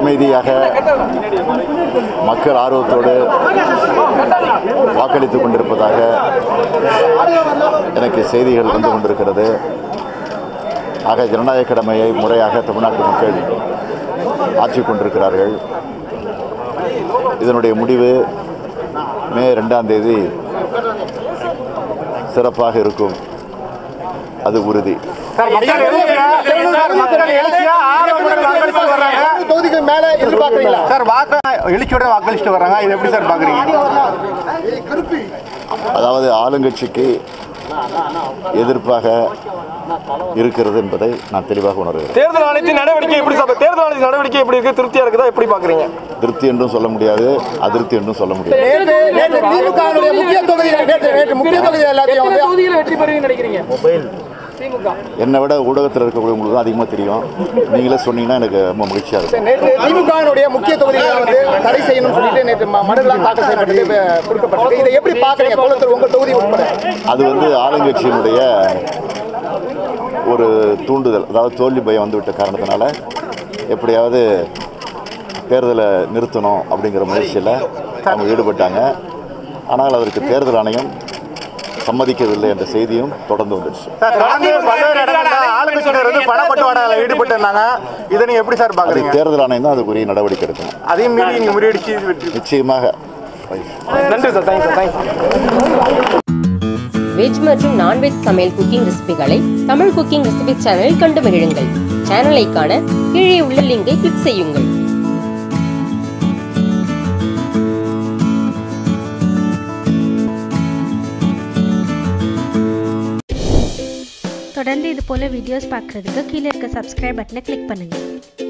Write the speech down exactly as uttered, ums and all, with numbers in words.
அமைதியாக மக்கள் ஆர்வத்தோடு வாக்களித்துக் கொண்டிருப்பதாக எனக்கு செய்திகள் வந்து கொண்டிருக்கிறது. ஆக ஜனநாயக கடமையை முறையாக தமிழ்நாட்டு மக்கள் ஆட்சி கொண்டிருக்கிறார்கள். இதனுடைய முடிவு மே ரெண்டாம் தேதி சிறப்பாக இருக்கும், அது உறுதி. அதாவது ஆளுங்கட்சிக்கு எதிர்ப்பாக இருக்கிறது என்பதை நான் தெளிவாக உணர்கிறேன். தேர்தல் ஆணையத்தின் நடவடிக்கை எப்படி தேர்தல் ஆணைய நடவடிக்கை எப்படி இருக்கு? திருப்தியா இருக்குதா? எப்படி பாக்குறீங்க? திருப்தி என்றும் சொல்ல முடியாது, அதிருப்தி என்றும் சொல்ல முடியாது. என்னை விட ஊடகத்தில் இருக்கக்கூடிய அதிகமாக தெரியும், நீங்களே சொன்னீங்கன்னா எனக்கு ரொம்ப மகிழ்ச்சியாக இருக்கும். அது வந்து ஆளுங்கட்சியினுடைய ஒரு தூண்டுதல், அதாவது தோல்வி பயம் வந்துவிட்ட காரணத்தினால எப்படியாவது தேர்தலை நிறுத்தணும் அப்படிங்கிற முயற்சியில் அவங்க ஈடுபட்டாங்க. ஆனால் அதற்கு தேர்தல் ஆணையம் சம்மதிக்கவில்லை என்ற செய்தியும் தொடர்ந்து வந்துருச்சு. தேர்தல் ஆணையம் தான் அதுக்குரிய நடவடிக்கை எடுக்கணும். அதையும் நிச்சயமாக. வெஜ் மற்றும் நான்வெஜ் சமையல் குக்கிங் ரெசிபிகளை தமிழ் குக்கிங் ரெசிபி சேனலில் கண்டு மகிழுங்கள். சேனலை காண கீழே உள்ள லிங்கை கிளிக் செய்யுங்கள். தொடர்ந்து இது போல வீடியோஸ் பார்க்குறதுக்கு கீழே இருக்க சப்ஸ்கிரைப் பட்டனை கிளிக் பண்ணுங்கள்.